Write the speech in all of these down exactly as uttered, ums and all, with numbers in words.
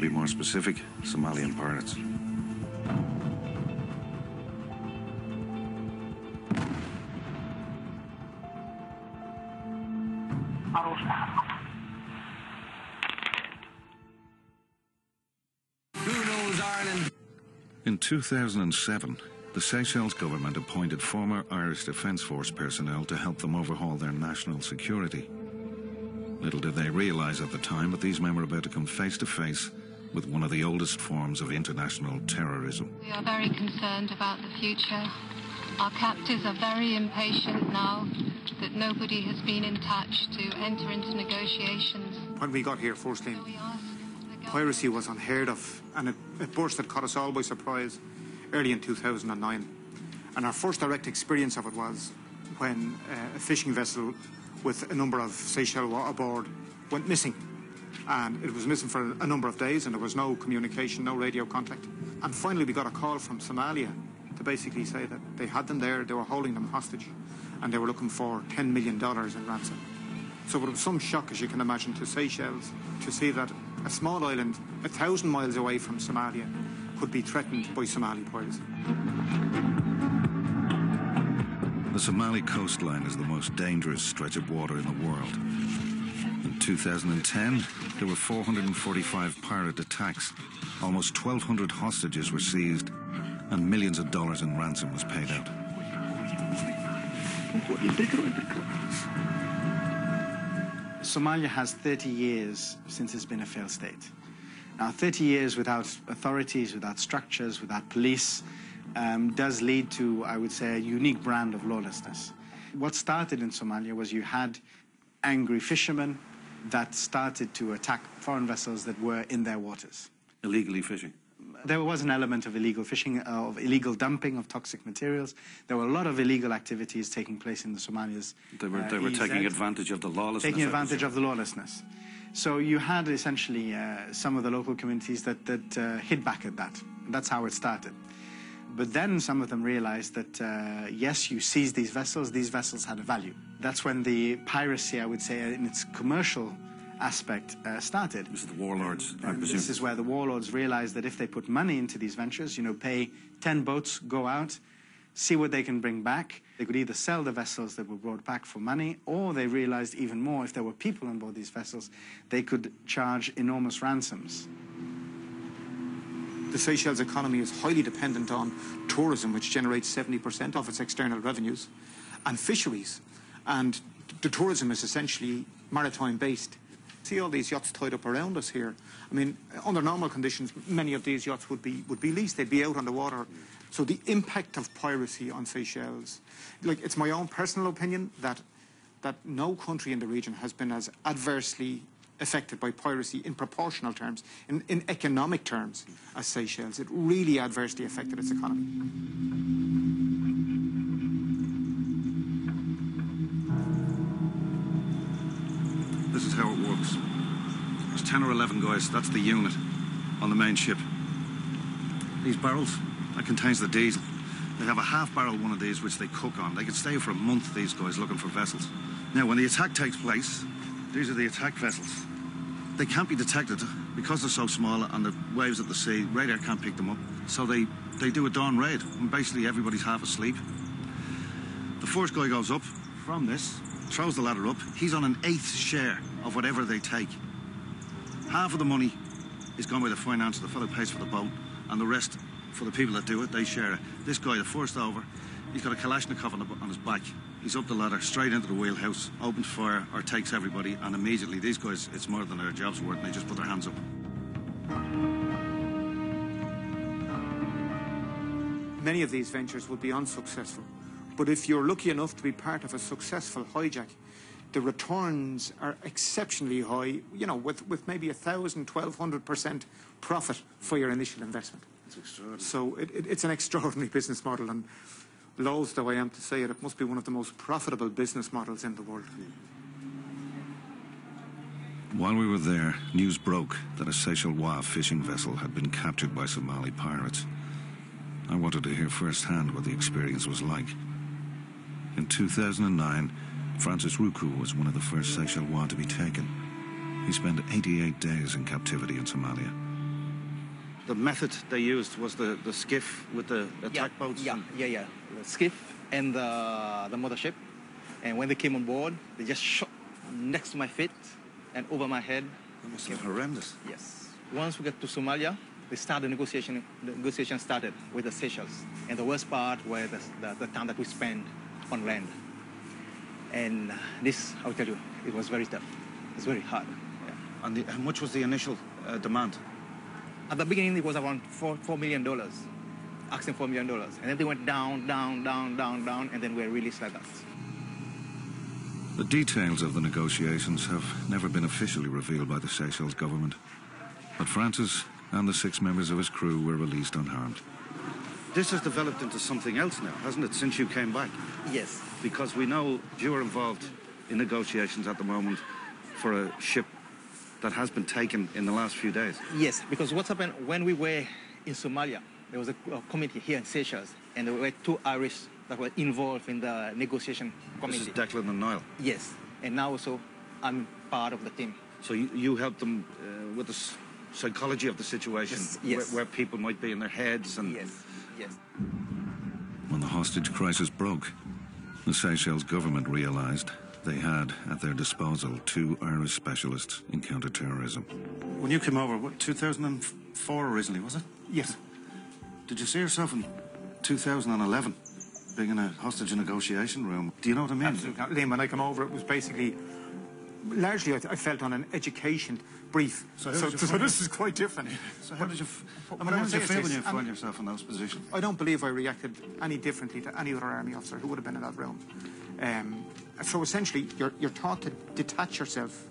to be more specific, Somalian pirates. In two thousand seven, the Seychelles government appointed former Irish Defence Force personnel to help them overhaul their national security. Little did they realise at the time that these men were about to come face to face with one of the oldest forms of international terrorism. We are very concerned about the future. Our captors are very impatient now that nobody has been in touch to enter into negotiations. When we got here, firstly, piracy was unheard of, and it, a burst that caught us all by surprise early in two thousand nine. And our first direct experience of it was when uh, a fishing vessel with a number of Seychelles aboard went missing. And it was missing for a number of days, and there was no communication, no radio contact. And finally we got a call from Somalia to basically say that they had them there, they were holding them hostage, and they were looking for ten million dollars in ransom. So it was some shock, as you can imagine, to Seychelles to see that a small island a thousand miles away from Somalia could be threatened by Somali piracy. The Somali coastline is the most dangerous stretch of water in the world. In two thousand ten, there were four hundred forty-five pirate attacks, almost twelve hundred hostages were seized, and millions of dollars in ransom was paid out. Somalia has thirty years since it's been a failed state. Now, thirty years without authorities, without structures, without police, um, does lead to, I would say, a unique brand of lawlessness. What started in Somalia was you had angry fishermen that started to attack foreign vessels that were in their waters. Illegally fishing. There was an element of illegal fishing, of illegal dumping of toxic materials. There were a lot of illegal activities taking place in the Somalias. They were, uh, they were taking advantage of the lawlessness. Taking advantage of the lawlessness. So you had essentially uh, some of the local communities that, that uh, hit back at that. That's how it started. But then some of them realized that, uh, yes, you seize these vessels, these vessels had a value. That's when the piracy, I would say, in its commercial aspect uh, started. This is the warlords, I presume. This is where the warlords realized that if they put money into these ventures, you know, pay ten boats, go out, see what they can bring back. They could either sell the vessels that were brought back for money, or they realized even more, if there were people on board these vessels, they could charge enormous ransoms. The Seychelles economy is highly dependent on tourism, which generates seventy percent of its external revenues, and fisheries. And the tourism is essentially maritime-based. See all these yachts tied up around us here. I mean, under normal conditions, many of these yachts would be would be leased. They'd be out on the water. So the impact of piracy on Seychelles, like, it's my own personal opinion that that no country in the region has been as adversely affected by piracy in proportional terms, in, in economic terms, as Seychelles. It really adversely affected its economy. This is how it works. There's ten or eleven guys, that's the unit, on the main ship. These barrels, that contains the diesel. They have a half barrel one of these which they cook on. They could stay for a month, these guys, looking for vessels. Now, when the attack takes place, these are the attack vessels. They can't be detected because they're so small and the waves of the sea, radar can't pick them up. So they, they do a dawn raid, and basically everybody's half asleep. The first guy goes up from this, throws the ladder up, he's on an eighth share of whatever they take. Half of the money is gone by the finance, the fellow pays for the boat, and the rest, for the people that do it, they share it. This guy, the first over, he's got a Kalashnikov on, the, on his back. He's up the ladder, straight into the wheelhouse, opens fire, or takes everybody, and immediately these guys, it's more than their job's worth, and they just put their hands up. Many of these ventures would be unsuccessful. But if you're lucky enough to be part of a successful hijack, the returns are exceptionally high, you know, with, with maybe one thousand, twelve hundred percent profit for your initial investment. It's extraordinary. So it, it, it's an extraordinary business model, and loath though I am to say it, it must be one of the most profitable business models in the world. While we were there, news broke that a Seychellois fishing vessel had been captured by Somali pirates. I wanted to hear firsthand what the experience was like. In two thousand nine, Francis Ruku was one of the first Seychellois to be taken. He spent eighty-eight days in captivity in Somalia. the method they used was the, the skiff with the attack yeah, boats? Yeah, yeah, yeah. The skiff and the, the mothership. And when they came on board, they just shot next to my feet and over my head. That must have been horrendous. Yes. Once we got to Somalia, they started the negotiation. The negotiation started with the Seychelles. And the worst part were the, the, the time that we spent on land. And this, I'll tell you, it was very tough. It's very hard. Yeah. And the, how much was the initial uh, demand? At the beginning, it was around four, four million dollars, asking four million dollars, and then they went down, down, down, down, down, and then we were released like that. The details of the negotiations have never been officially revealed by the Seychelles government, but Francis and the six members of his crew were released unharmed. This has developed into something else now, hasn't it, since you came back? Yes. Because we know you were involved in negotiations at the moment for a ship that has been taken in the last few days. Yes, because what's happened when we were in Somalia, there was a, a committee here in Seychelles, and there were two Irish that were involved in the negotiation committee. This is Declan and Niall? Yes, and now also I'm part of the team. So you, you helped them uh, with the psychology of the situation, yes, yes. Where, where people might be in their heads? And yes, yes. When the hostage crisis broke, the Seychelles government realised they had at their disposal two Irish specialists in counter-terrorism. When you came over, what, two thousand four originally, was it? Yes. Did you see yourself in two thousand eleven being in a hostage negotiation room? Do you know what I mean? Absolutely. When I came over, it was basically, largely I, I felt on an education brief. So, so, so this is quite different. So how but, did you, I mean, how did you feel when you found yourself in those positions? I don't believe I reacted any differently to any other army officer who would have been in that room. Um, So essentially, you're, you're taught to detach yourself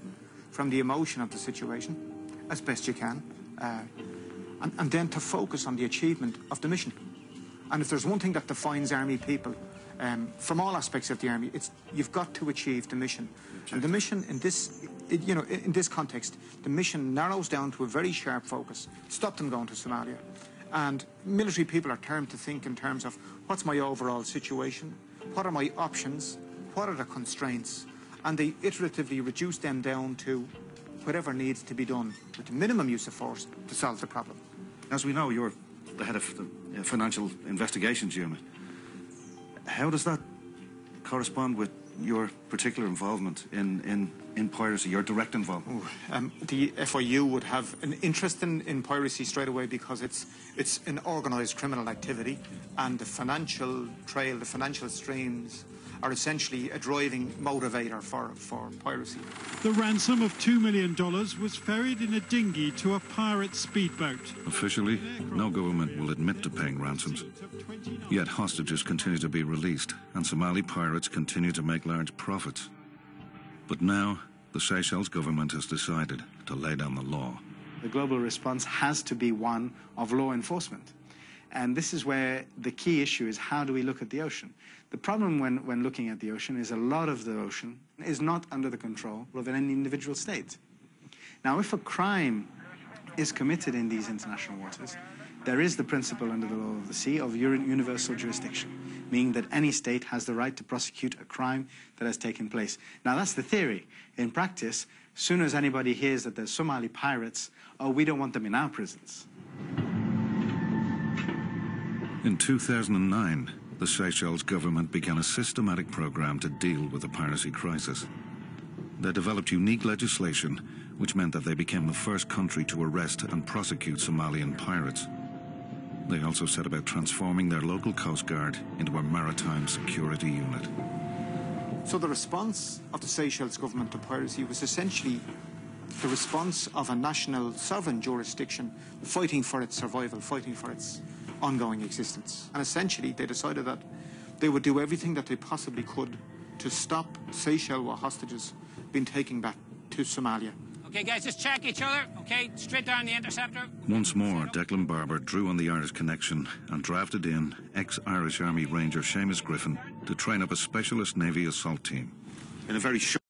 from the emotion of the situation as best you can, uh, and, and then to focus on the achievement of the mission. And if there's one thing that defines army people, um, from all aspects of the army, it's you've got to achieve the mission. Objective. And the mission in this, it, you know, in this context, the mission narrows down to a very sharp focus. Stop them going to Somalia. And military people are termed to think in terms of what's my overall situation, what are my options, what are the constraints, and they iteratively reduce them down to whatever needs to be done with the minimum use of force to solve the problem. As we know, you're the head of the financial investigations unit. How does that correspond with your particular involvement in, in, in piracy, your direct involvement? Ooh, um, the F I U would have an interest in, in piracy straight away because it's, it's an organised criminal activity, and the financial trail, the financial streams are essentially a driving motivator for, for piracy. The ransom of two million dollars was ferried in a dinghy to a pirate speedboat. Officially, no government will admit to paying ransoms. Yet hostages continue to be released, and Somali pirates continue to make large profits. But now, the Seychelles government has decided to lay down the law. The global response has to be one of law enforcement. And this is where the key issue is, how do we look at the ocean? The problem when, when looking at the ocean is a lot of the ocean is not under the control of any individual state. Now, if a crime is committed in these international waters, there is the principle under the law of the sea of universal jurisdiction, meaning that any state has the right to prosecute a crime that has taken place. Now, that's the theory. In practice, as soon as anybody hears that there's Somali pirates, oh, we don't want them in our prisons. In two thousand nine, the Seychelles government began a systematic program to deal with the piracy crisis. They developed unique legislation, which meant that they became the first country to arrest and prosecute Somalian pirates. They also set about transforming their local Coast Guard into a maritime security unit. So the response of the Seychelles government to piracy was essentially the response of a national sovereign jurisdiction fighting for its survival, fighting for its ongoing existence. And essentially, they decided that they would do everything that they possibly could to stop Seychelles hostages being taken back to Somalia. Okay, guys, just check each other, okay? Straight down the interceptor. Once more, Declan Barber drew on the Irish connection and drafted in ex-Irish Army Ranger Seamus Griffin to train up a specialist Navy assault team. In a very short